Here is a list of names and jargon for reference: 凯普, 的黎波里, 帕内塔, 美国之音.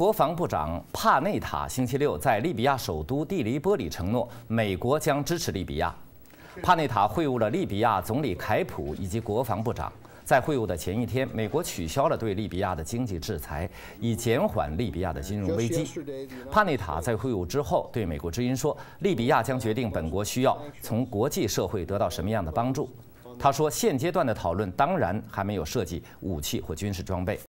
国防部长帕内塔星期六在利比亚首都第黎波里承诺，美国将支持利比亚。帕内塔会晤了利比亚总理凯普以及国防部长。在会晤的前一天，美国取消了对利比亚的经济制裁，以减缓利比亚的金融危机。帕内塔在会晤之后对美国之音说，利比亚将决定本国需要从国际社会得到什么样的帮助。他说，现阶段的讨论当然还没有涉及武器或军事装备。